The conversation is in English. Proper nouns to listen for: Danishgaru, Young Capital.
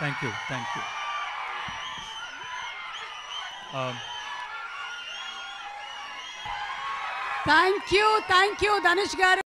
Thank you, thank you. Thank you, Danishgaru.